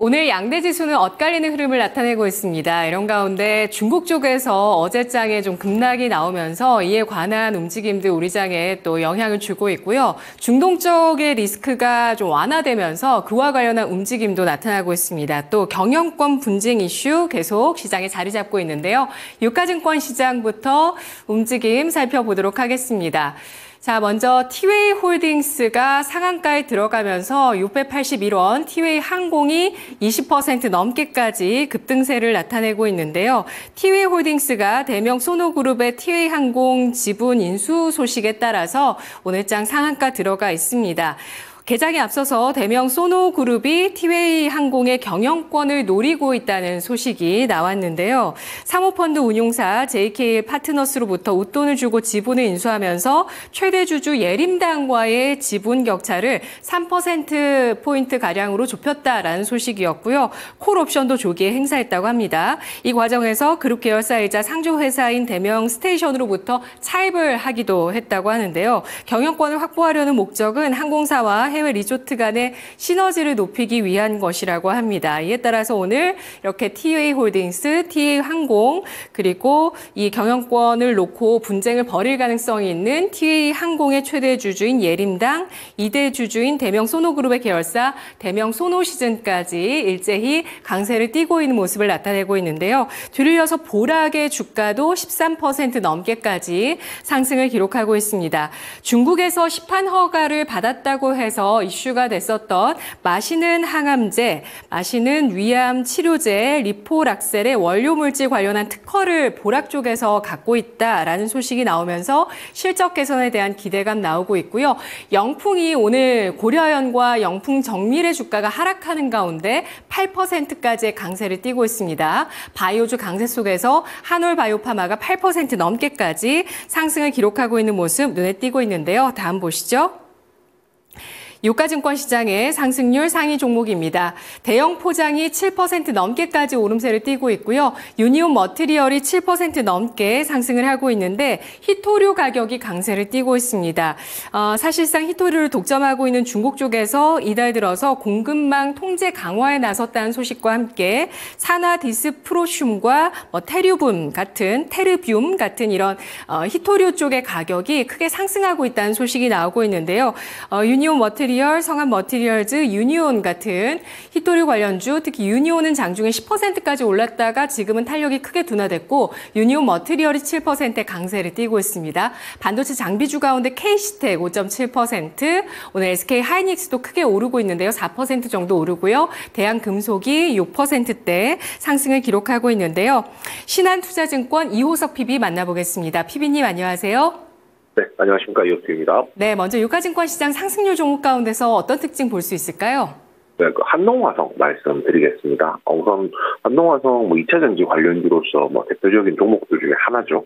오늘 양대 지수는 엇갈리는 흐름을 나타내고 있습니다. 이런 가운데 중국 쪽에서 어제장에 좀 급락이 나오면서 이에 관한 움직임들 우리장에 또 영향을 주고 있고요. 중동 쪽의 리스크가 좀 완화되면서 그와 관련한 움직임도 나타나고 있습니다. 또 경영권 분쟁 이슈 계속 시장에 자리 잡고 있는데요. 유가증권 시장부터 움직임 살펴보도록 하겠습니다. 자, 먼저 T-way 홀딩스가 상한가에 들어가면서 681원, T-way 항공이 20% 넘게까지 급등세를 나타내고 있는데요. T-way 홀딩스가 대명 소노그룹의 T-way 항공 지분 인수 소식에 따라서 오늘장 상한가 들어가 있습니다. 개장에 앞서서 대명 소노그룹이 T-way 항공의 경영권을 노리고 있다는 소식이 나왔는데요. 사모펀드 운용사 JK 파트너스로부터 웃돈을 주고 지분을 인수하면서 최대 주주 예림당과의 지분 격차를 3%포인트가량으로 좁혔다라는 소식이었고요. 콜옵션도 조기에 행사했다고 합니다. 이 과정에서 그룹 계열사이자 상조회사인 대명 스테이션으로부터 차입을 하기도 했다고 하는데요. 경영권을 확보하려는 목적은 항공사와 해외 리조트 간의 시너지를 높이기 위한 것이라고 합니다. 이에 따라서 오늘 이렇게 T-way 홀딩스, T-way 항공 그리고 이 경영권을 놓고 분쟁을 벌일 가능성이 있는 T-way 항공의 최대 주주인 예림당, 2대 주주인 대명 소노그룹의 계열사 대명 소노시즌까지 일제히 강세를 띠고 있는 모습을 나타내고 있는데요. 뒤를 이어서 보락의 주가도 13% 넘게까지 상승을 기록하고 있습니다. 중국에서 시판 허가를 받았다고 해서 이슈가 됐었던 마시는 항암제, 마시는 위암 치료제 리포락셀의 원료물질 관련한 특허를 보락 쪽에서 갖고 있다라는 소식이 나오면서 실적 개선에 대한 기대감 나오고 있고요. 영풍이 오늘 고려연과 영풍정밀의 주가가 하락하는 가운데 8%까지의 강세를 띠고 있습니다. 바이오주 강세 속에서 한올바이오파마가 8% 넘게까지 상승을 기록하고 있는 모습 눈에 띄고 있는데요. 다음 보시죠. 유가증권 시장의 상승률 상위 종목입니다. 대형 포장이 7% 넘게까지 오름세를 띠고 있고요. 유니온 머티리얼이 7% 넘게 상승을 하고 있는데 희토류 가격이 강세를 띠고 있습니다. 사실상 희토류를 독점하고 있는 중국 쪽에서 이달 들어서 공급망 통제 강화에 나섰다는 소식과 함께 산화 디스프로슘과 테르뷸 같은 이런 희토류 쪽의 가격이 크게 상승하고 있다는 소식이 나오고 있는데요. 유니온 머티리얼 성한 머티리얼즈, 유니온 같은 희토류 관련주, 특히 유니온은 장중에 10%까지 올랐다가 지금은 탄력이 크게 둔화됐고 유니온 머티리얼이 7%의 강세를 띠고 있습니다. 반도체 장비주 가운데 KC텍 5.7%, 오늘 SK하이닉스도 크게 오르고 있는데요. 4% 정도 오르고요. 대한금속이 6%대 상승을 기록하고 있는데요. 신한투자증권 이호석 PB 만나보겠습니다. PB님 안녕하세요. 네, 안녕하십니까. 이호석입니다. 네, 먼저 유가증권 시장 상승률 종목 가운데서 어떤 특징 볼 수 있을까요? 네, 한농화성 말씀드리겠습니다. 우선 한농화성 2차전지 관련주로서 대표적인 종목들 중에 하나죠.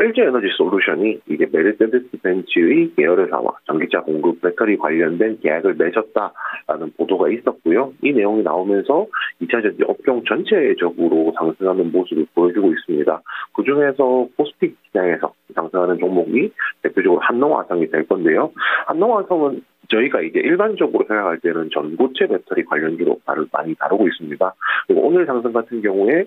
LG 에너지 솔루션이 이게 메르세데스 벤츠의 계열회사와 전기차 공급 배터리 관련된 계약을 맺었다라는 보도가 있었고요. 이 내용이 나오면서 2차전지 업종 전체적으로 상승하는 모습을 보여주고 있습니다. 그중에서 포스피 시장에서 상승하는 종목이 대표적으로 한농화성이 될 건데요. 한농화성은 저희가 이제 일반적으로 생각할 때는 전고체 배터리 관련주로 많이 다루고 있습니다. 그리고 오늘 상승 같은 경우에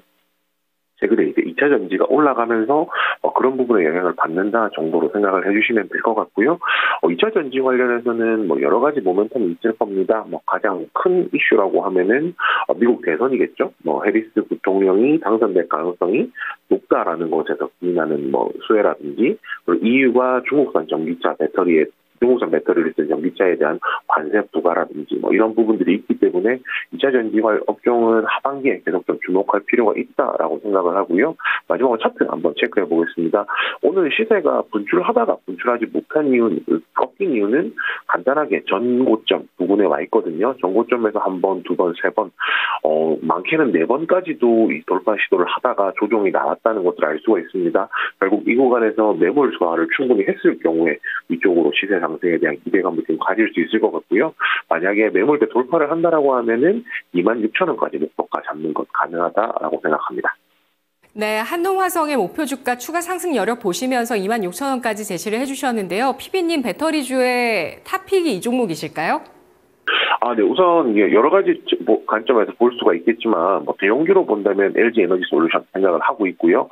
최근에 이제 2차 전지가 올라가면서 그런 부분에 영향을 받는다 정도로 생각을 해주시면 될 것 같고요. 2차 전지 관련해서는 여러 가지 모멘텀이 있을 겁니다. 가장 큰 이슈라고 하면은 미국 대선이겠죠. 해리스 부통령이 당선될 가능성이 높다라는 것에서 기인하는 수혜라든지 그리고 EU가 중국산 전기차 배터리에 중국산 배터리를 쓴 전기차에 대한 관세 부과라든지 이런 부분들이 있기 때문에 2차 전지 업종은 하반기에 계속 좀 주목할 필요가 있다라고 생각을 하고요. 마지막으로 차트 한번 체크해 보겠습니다. 오늘 시세가 분출하다가 분출하지 못한 이유는 꺾인 이유는 간단하게 전고점 부근에 와 있거든요. 전고점에서 한 번, 두 번, 세 번, 많게는 네 번까지도 이 돌파 시도를 하다가 조정이 나왔다는 것을 알 수가 있습니다. 결국 이 구간에서 매몰 소화를 충분히 했을 경우에 이쪽으로 시세 상승에 대한 기대감을 좀 가질 수 있을 것 같고요. 만약에 매물대 돌파를 한다라고 하면은 26,000원까지 목표가 잡는 것 가능하다라고 생각합니다. 네, 한농화성의 목표 주가 추가 상승 여력 보시면서 26,000원까지 제시를 해주셨는데요. PB님 배터리주의 탑픽이 이 종목이실까요? 아, 네. 우선 여러 가지 관점에서 볼 수가 있겠지만 대형주로 본다면 LG 에너지 솔루션 생각을 하고 있고요.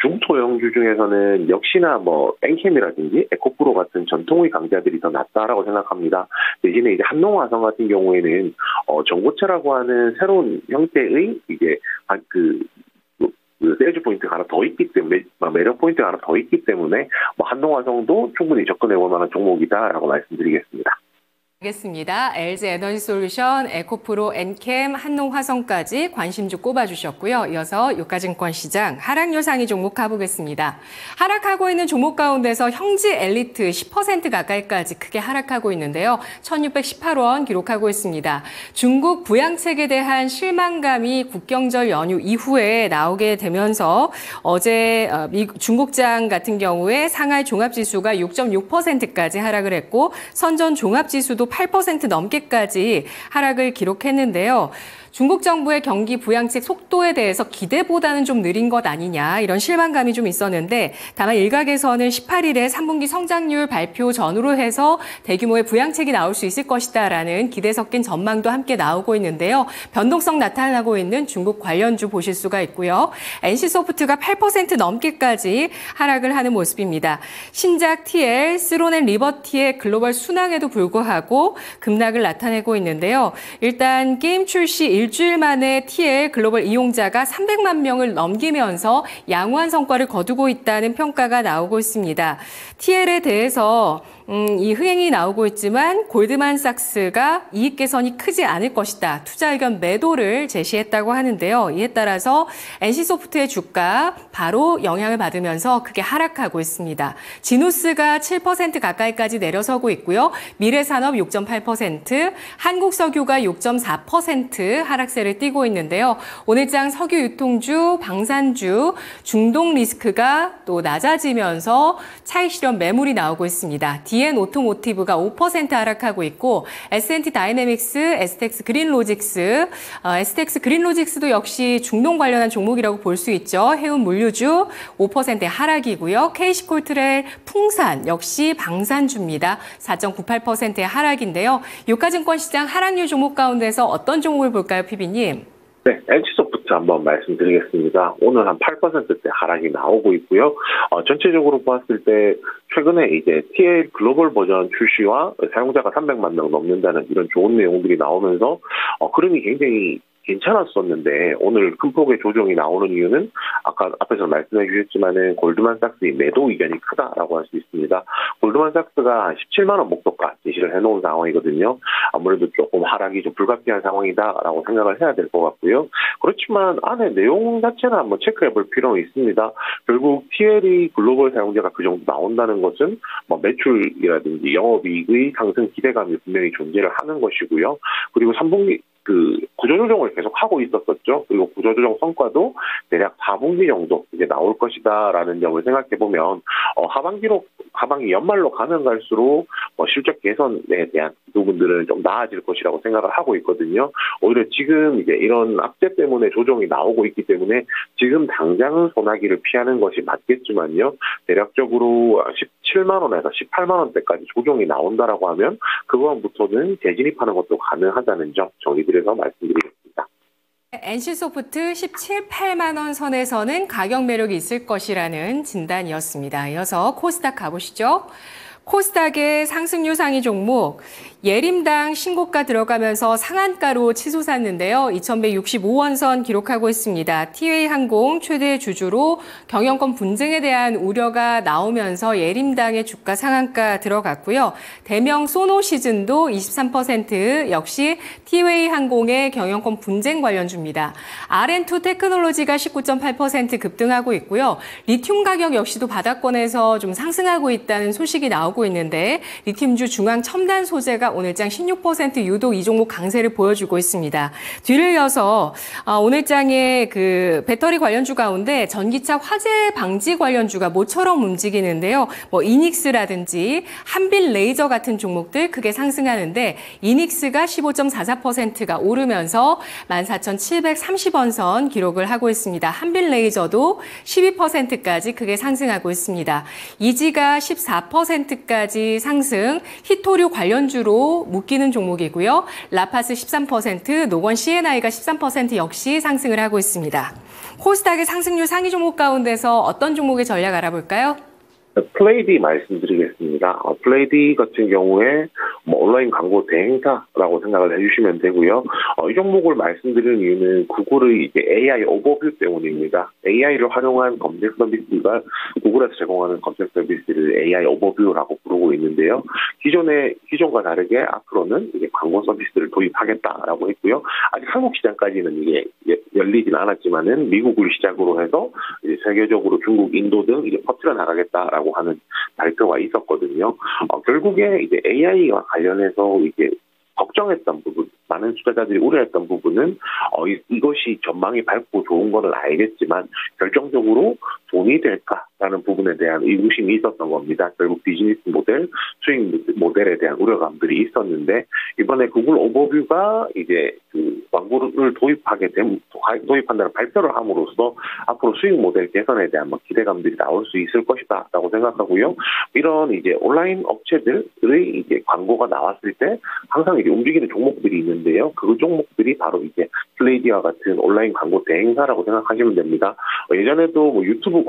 중소형주 중에서는 역시나 땡캠이라든지 에코프로 같은 전통의 강자들이 더 낫다라고 생각합니다. 대신에 이제 한농화성 같은 경우에는 전고체라고 하는 새로운 형태의 이제 세일즈 포인트가 하나 더 있기 때문에, 매력 포인트가 하나 더 있기 때문에, 한동화성도 충분히 접근해 볼 만한 종목이다라고 말씀드리겠습니다. 알겠습니다. LG 에너지 솔루션, 에코프로, 엔캠, 한농화성까지 관심주 꼽아주셨고요. 이어서 유가증권 시장 하락 요상이 종목 가보겠습니다. 하락하고 있는 종목 가운데서 형지엘리트 10% 가까이까지 크게 하락하고 있는데요. 1,618원 기록하고 있습니다. 중국 부양책에 대한 실망감이 국경절 연휴 이후에 나오게 되면서 어제 중국장 같은 경우에 상하이 종합지수가 6.6%까지 하락을 했고 선전 종합지수도 8% 넘게까지 하락을 기록했는데요. 중국 정부의 경기 부양책 속도에 대해서 기대보다는 좀 느린 것 아니냐 이런 실망감이 좀 있었는데 다만 일각에서는 18일에 3분기 성장률 발표 전후로 해서 대규모의 부양책이 나올 수 있을 것이다라는 기대 섞인 전망도 함께 나오고 있는데요. 변동성 나타나고 있는 중국 관련주 보실 수가 있고요. NC 소프트가 8% 넘게까지 하락을 하는 모습입니다. 신작 TL, 스론 앤 리버티의 글로벌 순항에도 불구하고 급락을 나타내고 있는데요. 일단 게임 출시 일주일 만에 TL 글로벌 이용자가 300만 명을 넘기면서 양호한 성과를 거두고 있다는 평가가 나오고 있습니다. TL에 대해서 이 흥행이 나오고 있지만 골드만삭스가 이익 개선이 크지 않을 것이다. 투자 의견 매도를 제시했다고 하는데요. 이에 따라서 NC소프트의 주가 바로 영향을 받으면서 크게 하락하고 있습니다. 지누스가 7% 가까이까지 내려서고 있고요. 미래산업 6.8%, 한국석유가 6.4% 하락세를 띠고 있는데요. 오늘장 석유 유통주, 방산주, 중동 리스크가 또 낮아지면서 차익 실현 매물이 나오고 있습니다. DN 오토모티브가 5% 하락하고 있고 S&T 다이내믹스, STX 그린 로직스도 역시 중동 관련한 종목이라고 볼 수 있죠. 해운 물류주 5% 하락이고요. KC 콜트렐, 풍산 역시 방산주입니다. 4.98%의 하락인데요. 유가증권 시장 하락률 종목 가운데서 어떤 종목을 볼까요, PB님? 네, LG소프트 한번 말씀드리겠습니다. 오늘 한 8%대 하락이 나오고 있고요. 전체적으로 봤을 때 최근에 이제 TL 글로벌 버전 출시와 사용자가 300만 명 넘는다는 이런 좋은 내용들이 나오면서 흐름이 굉장히 괜찮았었는데 오늘 큰 폭의 조정이 나오는 이유는 아까 앞에서 말씀해 주셨지만은 골드만삭스의 매도 의견이 크다라고 할 수 있습니다. 골드만삭스가 17만 원 목표가 제시를 해놓은 상황이거든요. 아무래도 조금 하락이 좀 불가피한 상황이다라고 생각을 해야 될 것 같고요. 그렇지만 안에 내용 자체는 한번 체크해 볼 필요는 있습니다. 결국 TL이 글로벌 사용자가 그 정도 나온다는 것은 매출이라든지 영업이익의 상승 기대감이 분명히 존재를 하는 것이고요. 그리고 3분기 구조조정을 계속 하고 있었었죠. 그리고 구조조정 성과도 대략 4분기 정도 이제 나올 것이다라는 점을 생각해 보면, 하반기 연말로 가면 갈수록 실적 개선에 대한 부분들은 좀 나아질 것이라고 생각을 하고 있거든요. 오히려 지금 이제 이런 악재 때문에 조정이 나오고 있기 때문에 지금 당장은 소나기를 피하는 것이 맞겠지만요. 대략적으로 17만 원에서 18만 원대까지 조정이 나온다라고 하면 그거부터는 재진입하는 것도 가능하다는 점 정리드립니다. 그래서 말씀드리겠습니다. NC소프트 17,8만 원 선에서는 가격 매력이 있을 것이라는 진단이었습니다. 이어서 코스닥 가보시죠. 코스닥의 상승률 상위 종목 예림당 신고가 들어가면서 상한가로 치솟았는데요. 2,165원 선 기록하고 있습니다. T-way 항공 최대 주주로 경영권 분쟁에 대한 우려가 나오면서 예림당의 주가 상한가 들어갔고요. 대명 소노 시즌도 23% 역시 T-way 항공의 경영권 분쟁 관련주입니다. R&2 테크놀로지가 19.8% 급등하고 있고요. 리튬 가격 역시도 바닥권에서 좀 상승하고 있다는 소식이 나오고 있는데 리튬주 중앙 첨단 소재가 오늘장 16% 유독 이 종목 강세를 보여주고 있습니다. 뒤를 이어서 오늘장의 배터리 관련주 가운데 전기차 화재 방지 관련주가 모처럼 움직이는데요. 이닉스라든지 한빌 레이저 같은 종목들 크게 상승하는데 이닉스가 15.44%가 오르면서 14,730원 선 기록을 하고 있습니다. 한빌 레이저도 12%까지 크게 상승하고 있습니다. 이지가 14%까지 상승, 희토류 관련주로 정도 묶이는 종목이고요. 라파스 13%, 노건 CNI가 13% 역시 상승을 하고 있습니다. 코스닥의 상승률 상위 종목 가운데서 어떤 종목의 전략 알아볼까요? 플레이디 말씀드리겠습니다. 플레이디 같은 경우에 온라인 광고 대행사라고 생각을 해주시면 되고요. 이 종목을 말씀드리는 이유는 구글의 이제 AI 오버뷰 때문입니다. AI를 활용한 검색 서비스가 구글에서 제공하는 검색 서비스를 AI 오버뷰라고 부르고 있는데요. 기존과 다르게 앞으로는 이제 광고 서비스를 도입하겠다라고 했고요. 아직 한국 시장까지는 이게 열리진 않았지만은 미국을 시작으로 해서 이제 세계적으로 중국, 인도 등 이제 퍼트려 나가겠다라고 하는 발표가 있었거든요. 결국에 이제 AI와 관련해서 이제 걱정했던 부분, 많은 투자자들이 우려했던 부분은 이것이 전망이 밝고 좋은 거는 알겠지만 결정적으로 돈이 될까라는 부분에 대한 의구심이 있었던 겁니다. 결국 비즈니스 모델, 수익 모델에 대한 우려감들이 있었는데 이번에 구글 오버뷰가 이제 광고를 도입한다는 발표를 함으로써 앞으로 수익 모델 개선에 대한 기대감들이 나올 수 있을 것이다라고 생각하고요. 이런 이제 온라인 업체들의 이제 광고가 나왔을 때 항상 이제 움직이는 종목들이 있는데요. 그 종목들이 바로 이제 플레이디와 같은 온라인 광고 대행사라고 생각하시면 됩니다. 예전에도 뭐 유튜브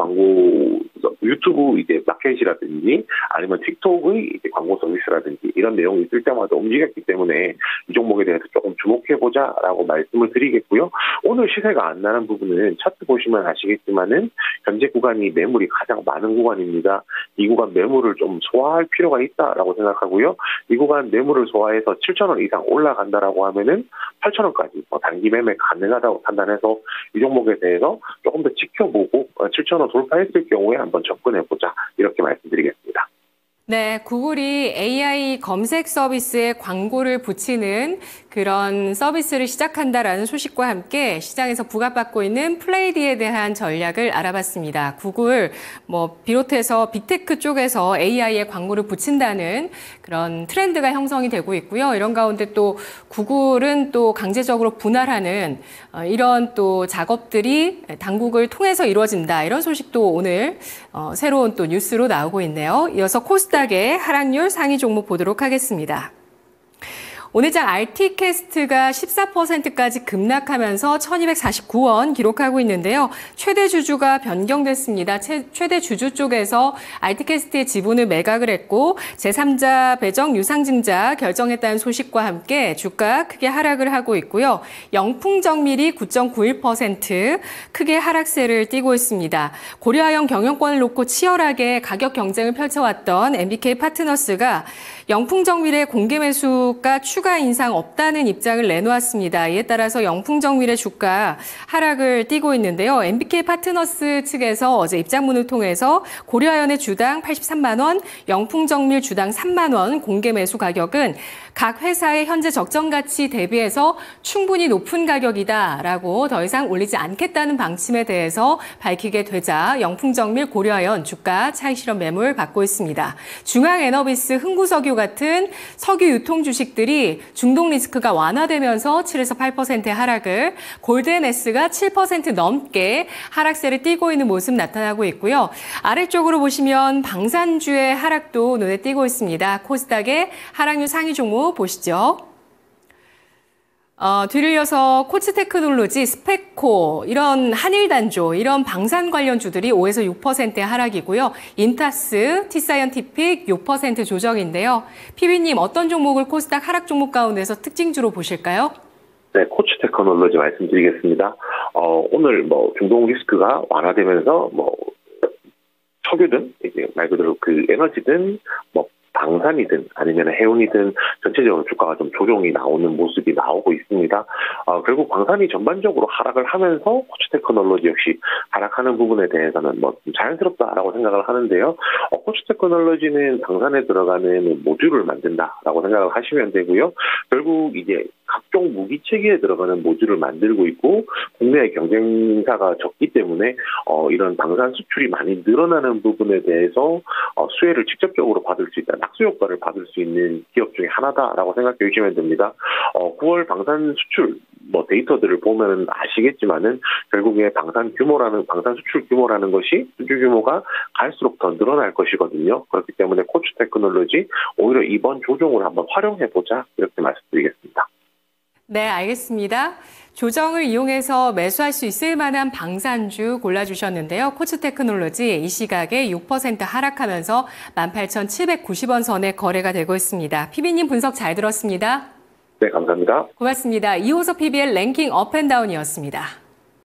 이제 마켓이라든지 아니면 틱톡의 이제 광고 서비스라든지 이런 내용이 있을 때마다 움직였기 때문에 이 종목에 대해서 조금 주목해보자라고 말씀을 드리겠고요. 오늘 시세가 안 나는 부분은 차트 보시면 아시겠지만은 현재 구간이 매물이 가장 많은 구간입니다. 이 구간 매물을 좀 소화할 필요가 있다라고 생각하고요. 이 구간 매물을 소화해서 7,000원 이상 올라간다라고 하면은 8,000원까지 단기 매매 가능하다고 판단해서 이 종목에 대해서 조금 더 지켜보고 7,000원 돌파했을 경우에 한번 접근해보자 이렇게 말씀드리겠습니다. 네, 구글이 AI 검색 서비스에 광고를 붙이는 그런 서비스를 시작한다라는 소식과 함께 시장에서 부각받고 있는 플레이디에 대한 전략을 알아봤습니다. 구글 비롯해서 빅테크 쪽에서 AI에 광고를 붙인다는 그런 트렌드가 형성이 되고 있고요. 이런 가운데 또 구글은 또 강제적으로 분할하는 이런 또 작업들이 당국을 통해서 이루어진다. 이런 소식도 오늘 새로운 또 뉴스로 나오고 있네요. 이어서 코스닥 하락률 상위 종목 보도록 하겠습니다. 오늘장 RT캐스트가 14%까지 급락하면서 1,249원 기록하고 있는데요. 최대 주주가 변경됐습니다. 최대 주주 쪽에서 RT캐스트의 지분을 매각을 했고 제3자 배정 유상증자 결정했다는 소식과 함께 주가 크게 하락을 하고 있고요. 영풍정밀이 9.91% 크게 하락세를 띠고 있습니다. 고려하영 경영권을 놓고 치열하게 가격 경쟁을 펼쳐왔던 MBK 파트너스가 영풍정밀의 공개 매수가 추가 인상 없다는 입장을 내놓았습니다. 이에 따라서 영풍정밀의 주가 하락을 띠고 있는데요. MBK 파트너스 측에서 어제 입장문을 통해서 고려하연의 주당 83만원, 영풍정밀 주당 3만원 공개 매수 가격은 각 회사의 현재 적정 가치 대비해서 충분히 높은 가격이다라고 더 이상 올리지 않겠다는 방침에 대해서 밝히게 되자 영풍정밀, 고려하연 주가 차익 실현 매물 받고 있습니다. 중앙에너비스, 흥구석유 같은 석유 유통 주식들이 중동 리스크가 완화되면서 7에서 8%의 하락을, 골드앤에스가 7% 넘게 하락세를 띠고 있는 모습 나타나고 있고요. 아래쪽으로 보시면 방산주의 하락도 눈에 띄고 있습니다. 코스닥의 하락률 상위 종목 보시죠. 뒤를 이어서 코츠 테크놀로지, 스펙코, 이런 한일 단조, 이런 방산 관련 주들이 5에서 6%의 하락이고요. 인타스, T 사이언티픽 6% 조정인데요. 피비님, 어떤 종목을 코스닥 하락 종목 가운데서 특징주로 보실까요? 네, 코츠 테크놀로지 말씀드리겠습니다. 오늘 중동 리스크가 완화되면서 석유든 이제 말 그대로 그 에너지든 방산이든 아니면 해운이든 전체적으로 주가가 좀 조정이 나오는 모습이 나오고 있습니다. 결국 방산이 전반적으로 하락을 하면서 코츠 테크놀로지 역시 하락하는 부분에 대해서는 좀 자연스럽다라고 생각을 하는데요. 코츠 테크놀로지는 방산에 들어가는 모듈을 만든다라고 생각을 하시면 되고요. 결국 이제 각종 무기체계에 들어가는 모듈을 만들고 있고 국내의 경쟁사가 적기 때문에 이런 방산 수출이 많이 늘어나는 부분에 대해서 수혜를 직접적으로 받을 수 있다. 낙수 효과를 받을 수 있는 기업 중에 하나다라고 생각해 주시면 됩니다. 9월 방산 수출 뭐 데이터들을 보면 아시겠지만은 결국에 방산 수출 규모라는 것이 수출 규모가 갈수록 더 늘어날 것이거든요. 그렇기 때문에 코츠 테크놀로지 오히려 이번 조정을 한번 활용해보자 이렇게 말씀드리겠습니다. 네, 알겠습니다. 조정을 이용해서 매수할 수 있을 만한 방산주 골라주셨는데요. 코츠 테크놀로지 이 시각에 6% 하락하면서 18,790원 선에 거래가 되고 있습니다. PB님 분석 잘 들었습니다. 네, 감사합니다. 고맙습니다. 이호석 PBL 랭킹 업앤다운이었습니다.